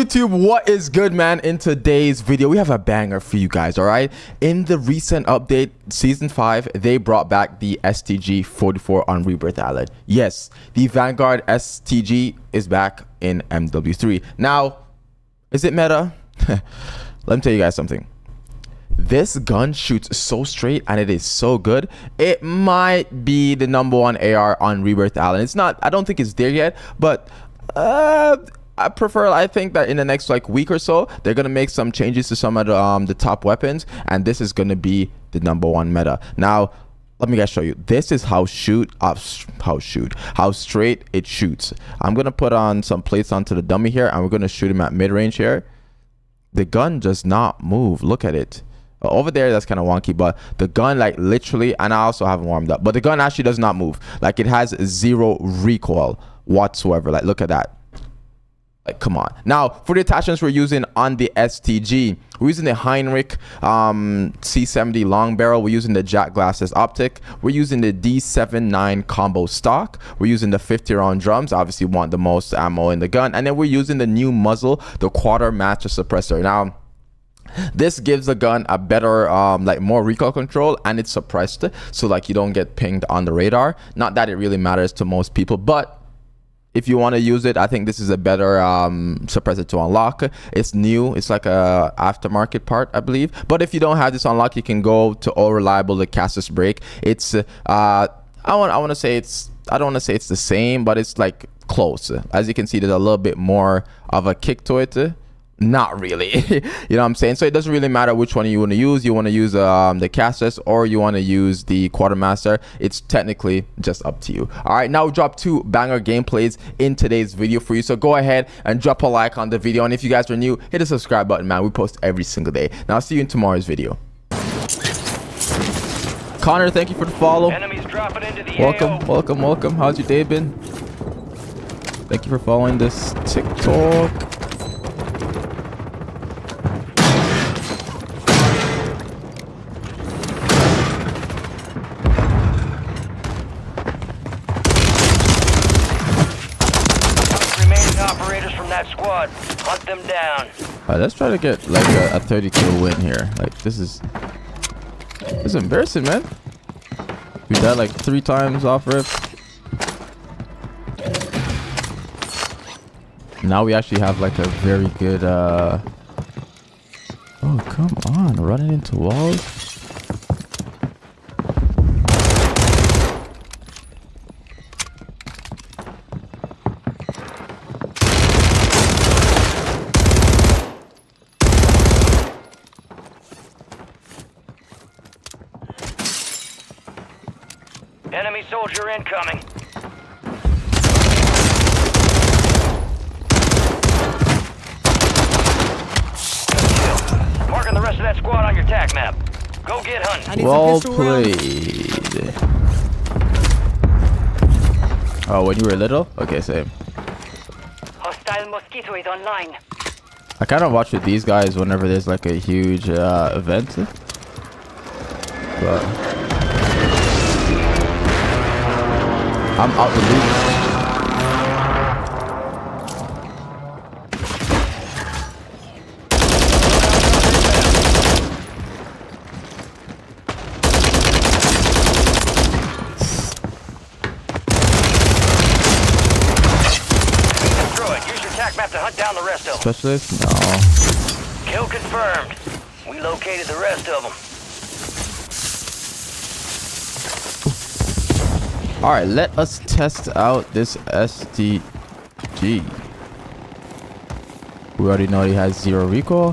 YouTube, what is good, man? In today's video, we have a banger for you guys, all right? In the recent update, Season 5, they brought back the STG 44 on Rebirth Island. Yes, the Vanguard STG is back in MW3. Now, is it meta? Let me tell you guys something. This gun shoots so straight and it is so good. It might be the #1 AR on Rebirth Island. It's not, I don't think it's there yet, but I think that in the next like week or so, they're gonna make some changes to some of the top weapons, and this is gonna be the #1 meta. Now, let me guys show you. This is how straight it shoots. I'm gonna put on some plates onto the dummy here, and we're gonna shoot him at mid range here. The gun does not move. Look at it. Over there, that's kind of wonky, but the gun, like, literally, and I also haven't warmed up, but the gun actually does not move. Like, it has zero recoil whatsoever. Like, look at that. Like, come on. Now, for the attachments we're using on the STG, we're using the Heinrich c70 long barrel, we're using the Jack Glasses optic, we're using the d79 combo stock, we're using the 50-round drums, obviously want the most ammo in the gun, and then we're using the new muzzle, the quarter match suppressor. Now, this gives the gun a better like more recoil control, and it's suppressed, so like you don't get pinged on the radar. Not that it really matters to most people, but if you want to use it, I think this is a better suppressor to unlock. It's new. It's like a aftermarket part, I believe. But if you don't have this unlocked, you can go to All Reliable, the Cactus Break. It's I want to say it's, I don't want to say it's the same, but it's like close. As you can see, there's a little bit more of a kick to it. Not really. You know what I'm saying? So it doesn't really matter which one you want to use. You want to use the Cactus, or you want to use the Quartermaster. It's technically just up to you. All right, now we dropped 2 banger gameplays in today's video for you, so go ahead and drop a like on the video, and if you guys are new, hit the subscribe button, man. We post every single day. Now I'll see you in tomorrow's video. Connor, thank you for the follow. Enemies dropping into the welcome. How's your day been? Thank you for following this TikTok. Hunt them down. All right, let's try to get like a 30 kill win here. Like, this is embarrassing, man. We died like 3 times off rip. Now we actually have like a very good oh, come on, running into walls. Enemy soldier incoming. Marking the rest of that squad on your tac map. Go get hunting. Well played. Oh, when you were little? Okay, same. Hostile mosquito is online. I kind of watch with these guys whenever there's like a huge event. But I'm out the loop. Specialist? No. Kill confirmed. We located the rest of them. All right, let us test out this STG. We already know he has 0 recoil.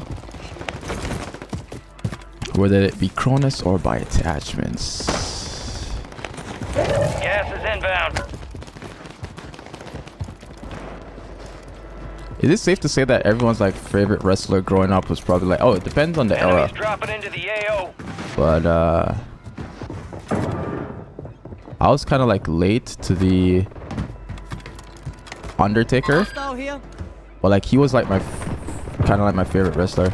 Whether it be Cronus or by attachments. Gas is inbound. Is it safe to say that everyone's like favorite wrestler growing up was probably like, oh, it depends on the era. Dropping into the AO. But I was kind of like late to the Undertaker, but like he was like my kind of like my favorite wrestler.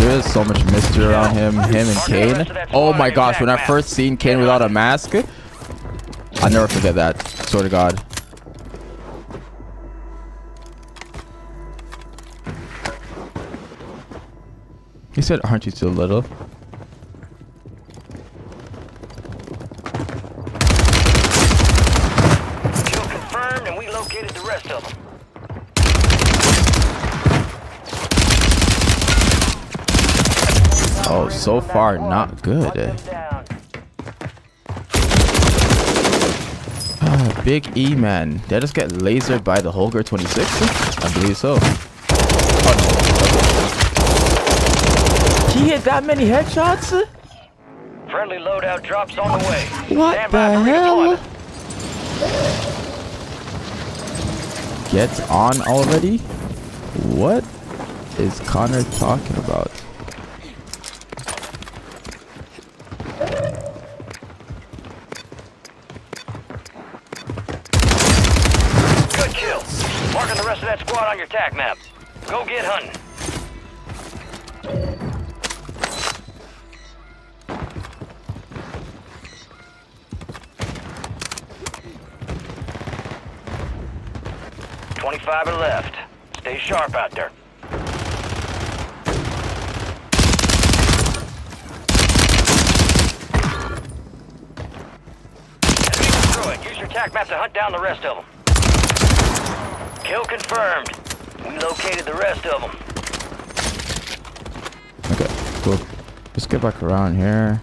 There is so much mystery around him and Kane. Oh my gosh, when I first seen Kane without a mask, I'll never forget that. Swear to God. He said, aren't you still little? Kill confirmed, and we located the rest of them. Oh, so far, not good. Big E, man. Did I just get lasered by the Holger 26? I believe so. He hit that many headshots? Friendly loadout drops on the way. What the hell? Gets on already? What is Connor talking about? On your tack map. Go get hunting. $25 are left. Stay sharp out there. Destroy it. Use your tack map to hunt down the rest of them. Kill confirmed. We located the rest of them. Okay, cool. Let's get back around here.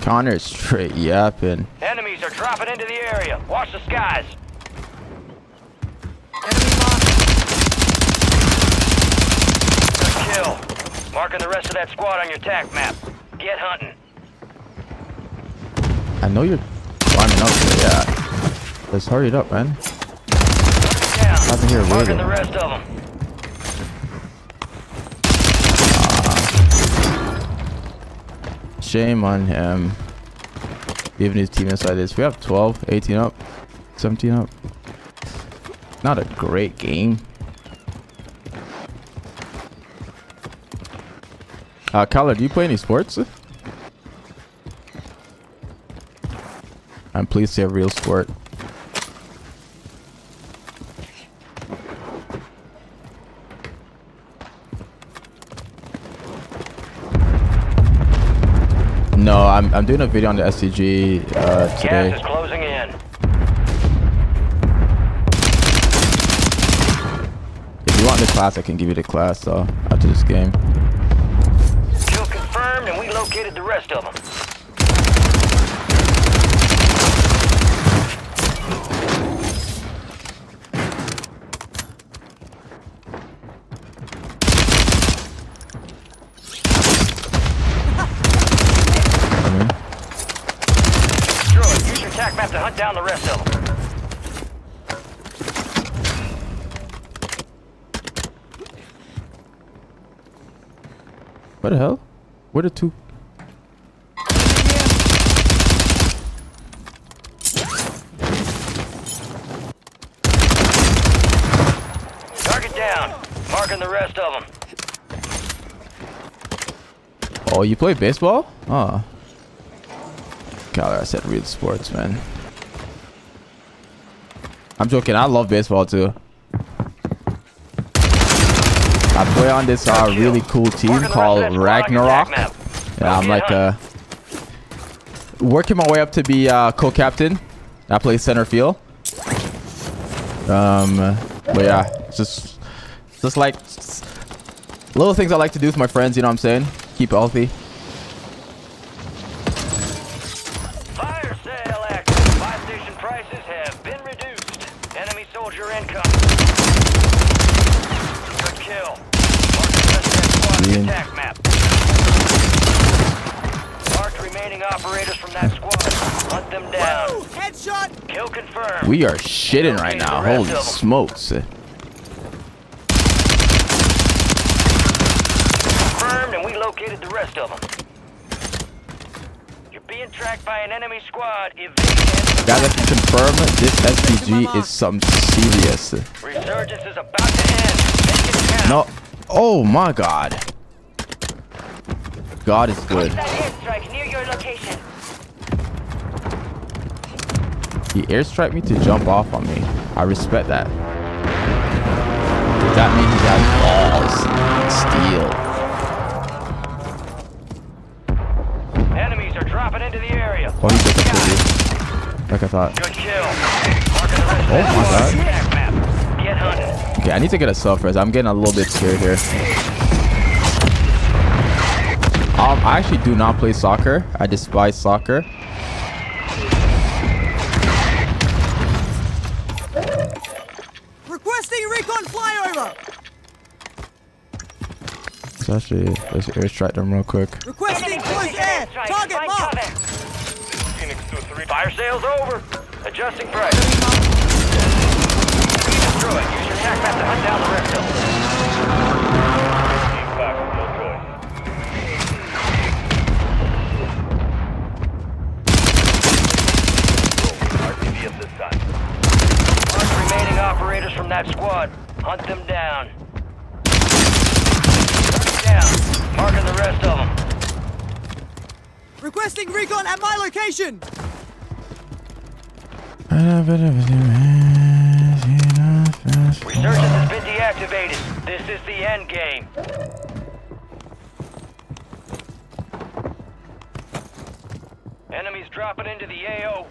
Connor's straight yapping. Enemies are dropping into the area. Watch the skies. Enemy marking. Kill. Marking the rest of that squad on your tack map. Get hunting. I know you're climbing up there, yeah. Let's hurry it up, man. I've been here waiting. The rest of them. Shame on him. Even his teammates like this. We have 12, 18 up, 17 up. Not a great game. Kyler, do you play any sports? And please say a real sport. No, I'm doing a video on the STG today. Gas is closing in. If you want the class, I can give you the class though after this game. Kill confirmed, and we located the rest of them. Have to hunt down the rest of them. What the hell? Where the two? Target down. Marking the rest of them. Oh, you play baseball? Oh. I said real sports, man. I'm joking. I love baseball too. I play on this really cool team called Ragnarok. Yeah, I'm like working my way up to be co-captain. I play center field. But yeah, just like little things I like to do with my friends. You know what I'm saying? Keep healthy. We are shitting right now. Holy smokes. Confirmed, and we located the rest of them. You're being tracked by an enemy squad. Gotta confirm this STG is something serious. Resurgence is about to end. No. Oh my god. God is good. He airstriked me to jump off on me. I respect that. That means he has balls and steel. Enemies are dropping into the area. Oh, he's just a 40. Like I thought. Good kill. Oh my god. Get hunted. Okay, I need to get a self-res. I'm getting a little bit scared here. I actually do not play soccer. I despise soccer. Actually, let's airstrike them real quick. Requesting close air. Target mark. Fire sales over. Adjusting price. Destroy. Use your attack map to hunt down the reptile. RTV of this time. Hunt remaining operators from that squad. Hunt them down. Marking the rest of them. Requesting recon at my location. Resurgence has been deactivated. This is the end game. Enemies dropping into the AO.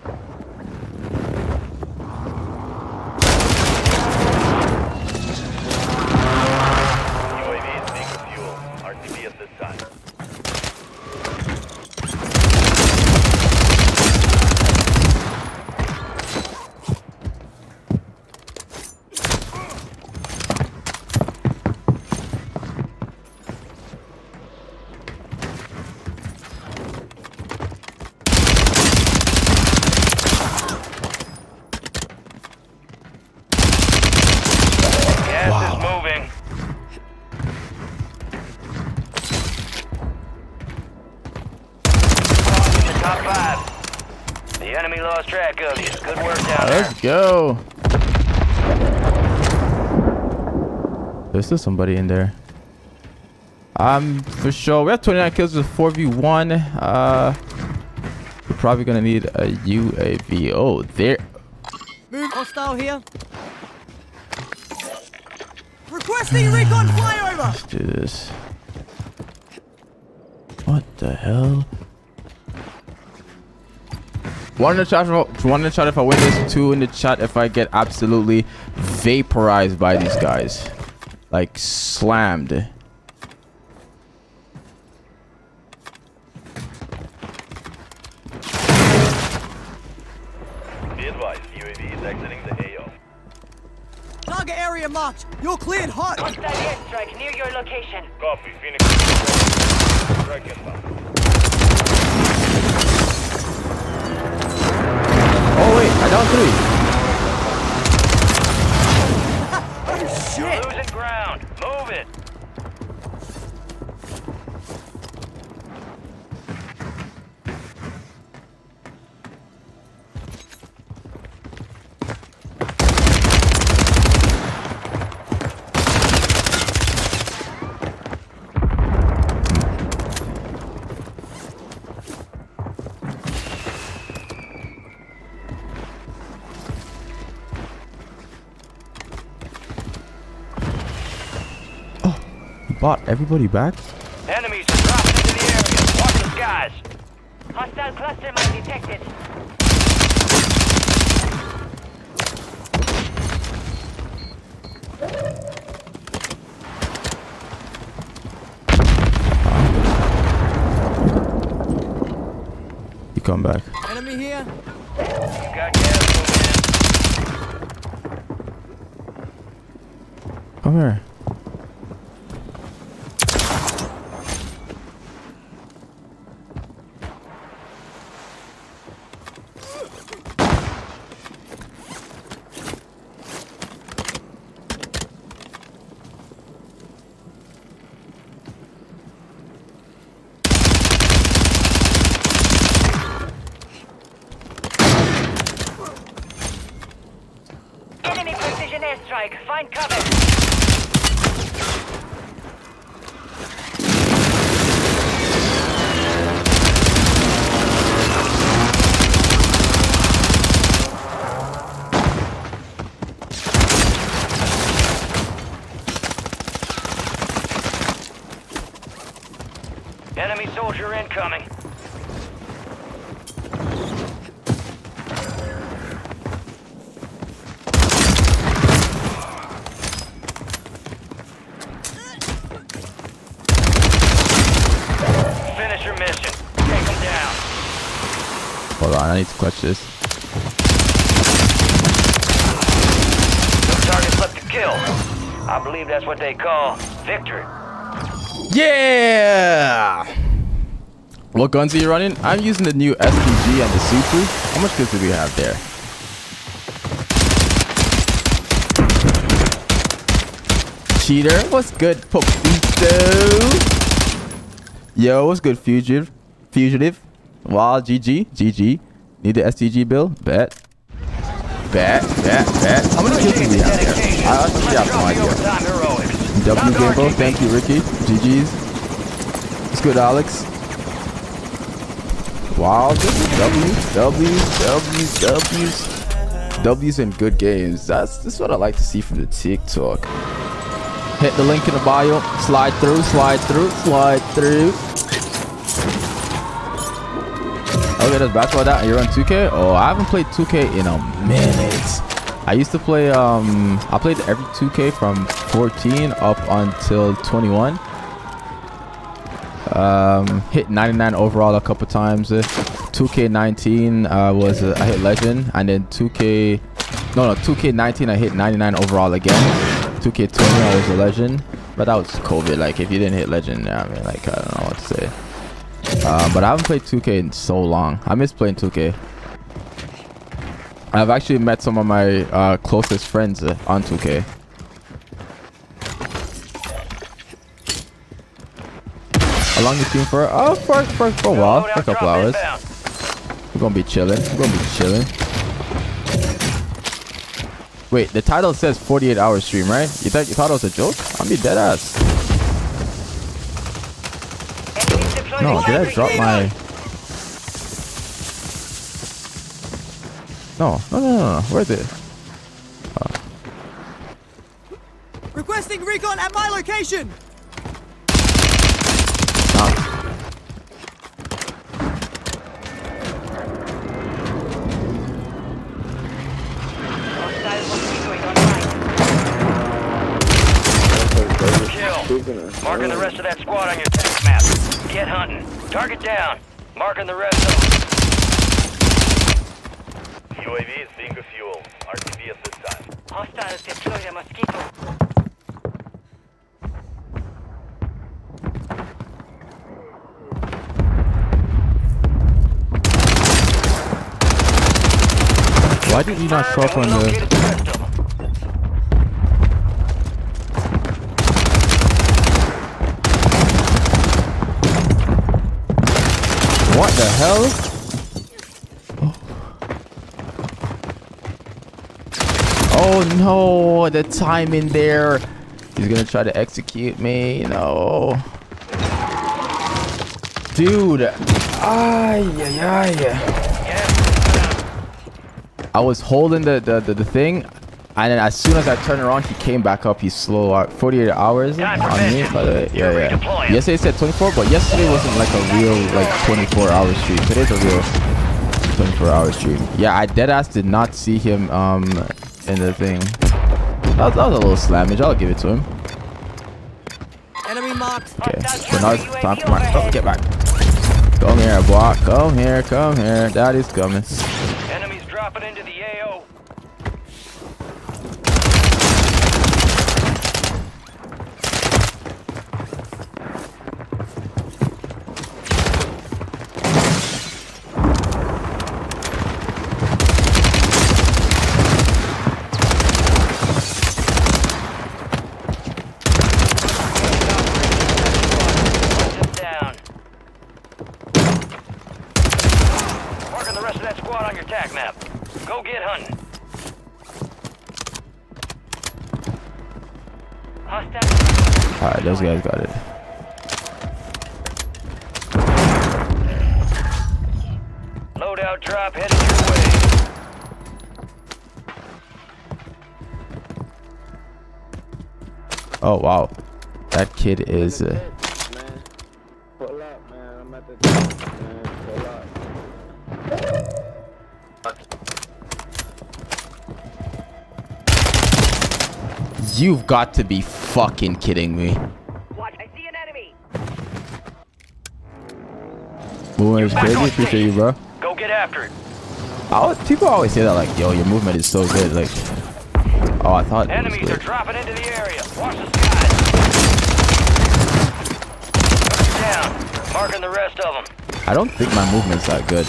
Go. There's still somebody in there. For sure. We have 29 kills with 4v1. We're probably gonna need a UAV. Oh, there. Move hostile here. Requesting recon flyover. Let's do this. What the hell? One in the chat, if I win this. Two in the chat if I get absolutely vaporized by these guys. Like, slammed. Be advised, UAV is exiting the AO. Target area marked. You're cleared hot. Hostile airstrike near your location. Copy, Phoenix. Strike inbound. Oh wait, I downed three. Oh shit! You're losing ground. Move it. Bought everybody back. Enemies are dropping into the area. Watch the skies. Hostile cluster mine detected. You come back. Enemy here. You got careful, man. Come here. Hold on, I need to clutch this. No targets left to kill. I believe that's what they call victory. Yeah! What guns are you running? I'm using the new STG and the Sutu. How much guns do we have there? Cheater, what's good, Popito? Yo, what's good, fugitive? Fugitive? Wow, GG, GG. Need the STG bill? Bet. Bet. How many kills do we have here? I honestly have no idea. W Gambo, thank you, Ricky. GG's. What's good, Alex? Wow, this is W's and good games. That's what I like to see from the TikTok. Hit the link in the bio. Slide through, slide through, slide through. Okay, that's basketball that. You're on 2K? Oh, I haven't played 2K in a minute. I used to play, I played every 2K from 14 up until 21. Hit 99 overall a couple times. 2K19 was I hit legend, and then 2K19 I hit 99 overall again. 2K20 I was a legend, but that was COVID. Like, if you didn't hit legend, I mean, like, I don't know what to say. But I haven't played 2K in so long. I miss playing 2K. I've actually met some of my closest friends on 2K. How long you been for? Oh, for a while, for a couple hours. We're gonna be chilling. We're gonna be chilling. Wait, the title says 48-hour stream, right? You thought it was a joke? I'm be dead ass. No, did I drop my? No. Where is it? Oh. Requesting recon at my location. Marking the rest of that squad on your tank map. Get hunting. Target down. Marking the rest of them. UAV is being refueled. RTV at this time. Hostiles deploy a mosquito. Why did you not show up on the... What the hell? Oh no, the timing there. He's gonna try to execute me. No. Dude. I was holding the thing, and then as soon as I turned around, he came back up. He's slow out. 48 hours on me, by the way. Yeah. Yesterday said 24, but yesterday wasn't like a real, like, 24-hour stream. Today's a real 24-hour stream. Yeah, I deadass did not see him in the thing. That was a little slammage. I'll give it to him. Enemy marked. Okay, so now it's time for my... Oh, get back. Come here, block. Come here. Daddy's coming. Enemies dropping into the AO. Alright, those guys got it. Loadout drop headed your way. Oh wow, that kid is. You've got to be fucking kidding me. Watch, I see an enemy. Boy, it's crazy. Appreciate you, bro. Go get after it. People always say that, like, yo, your movement is so good. Like, oh, I thought enemies are dropping into the area. Watch the sky. Down. Marking the rest of them. I don't think my movement's that good.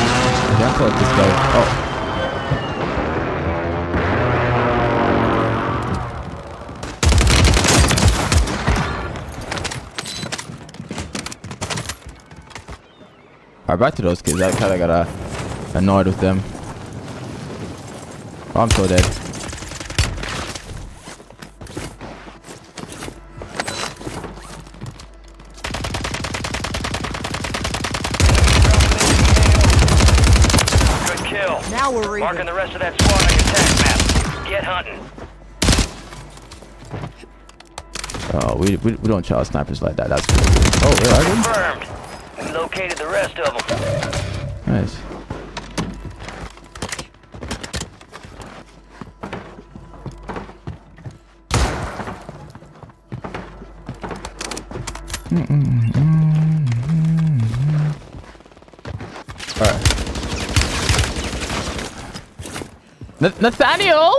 Yeah, I feel like this guy. Oh. Alright, back to those kids. I kinda got annoyed with them. Oh, I'm so dead. Good kill. Now we're reading. Marking the rest of that squad on your attack map. Get hunting. Oh, we don't child snipers like that. That's cool. Oh, where are they? Confirmed. Located the rest of them. Nice. All right. Nathaniel.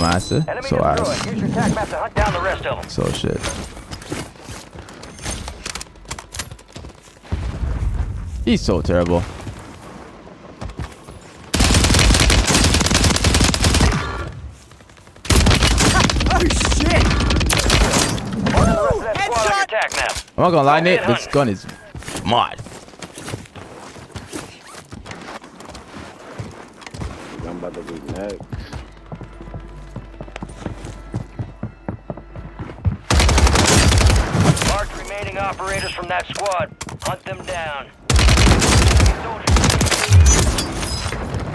Master, so I hunt down the rest of them. So shit. He's so terrible. Oh shit! I'm not gonna lie, Nate, this gun is mod. I'm about to lose neck. Operators from that squad, hunt them down.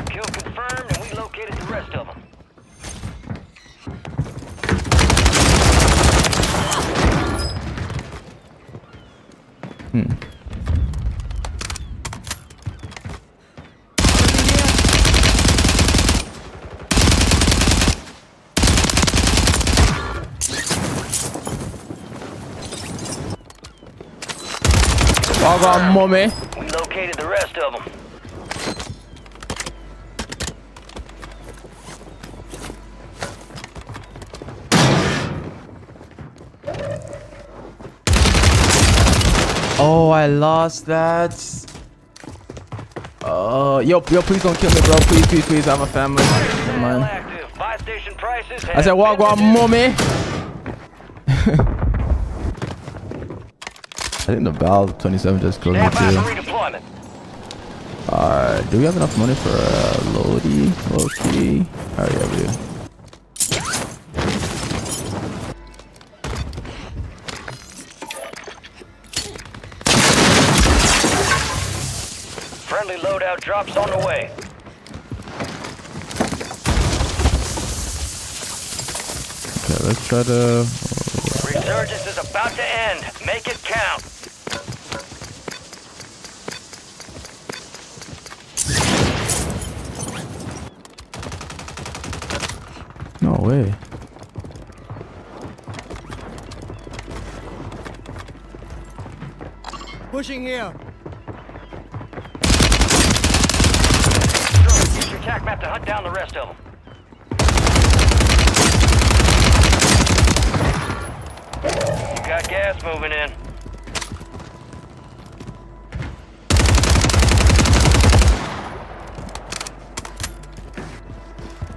Kill confirmed, and we located the rest of them. We located the rest of them. Oh, I lost that. Oh, yo, please don't kill me, bro. Please. I'm a family. Come on. I said, Wagwan, mommy. I think the BAL 27 just killed me too. Alright, do we have enough money for Lodi? Loki? Alright, yeah, we do. Friendly loadout drops on the way. Okay, let's try to... Resurgence is about to end. Make it count. No way. Pushing here. Use your attack map to hunt down the rest of them. You got gas moving in.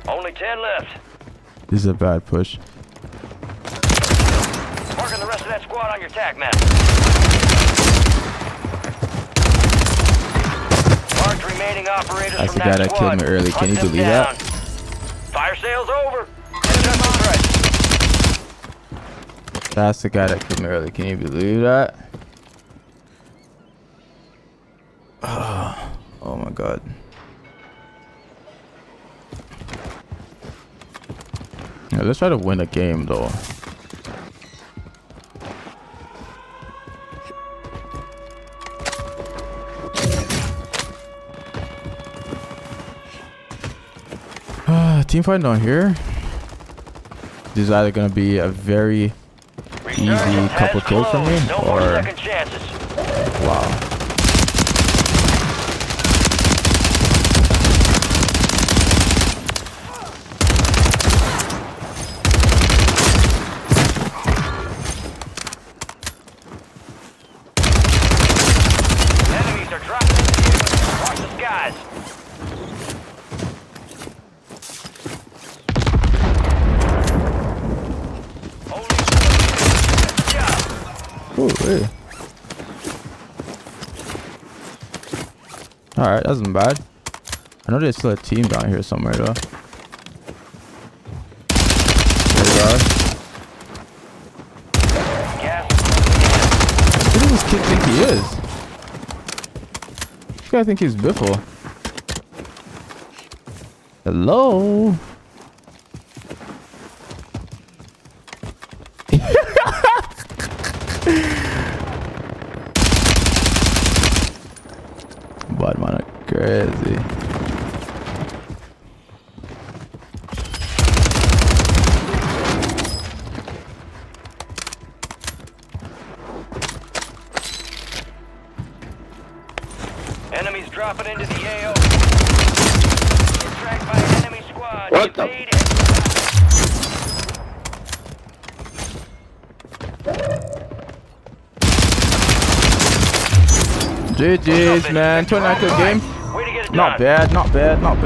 Only 10 left. This is a bad push. Marking the rest of that squad on your tac map. Marked remaining operators. That's the guy that killed me early. Can you believe that? Fire sale's over. That's the guy that killed me early. Can you believe that? Oh my god. Yeah, let's try to win a game though. team fight down here, this is either going to be a very easy couple kills for me, or wow. Alright, that wasn't bad. I know there's still a team down here somewhere though. There we are. Who does this kid think he is? This guy thinks he's Biffle. Hello? Crazy. Enemies dropping into the AO. You're tracked by an enemy squad. What the? GG's, man. 29 kill game. Not bad, not bad, not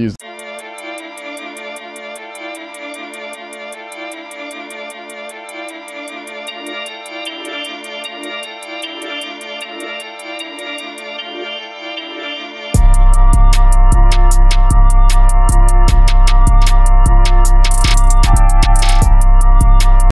bad.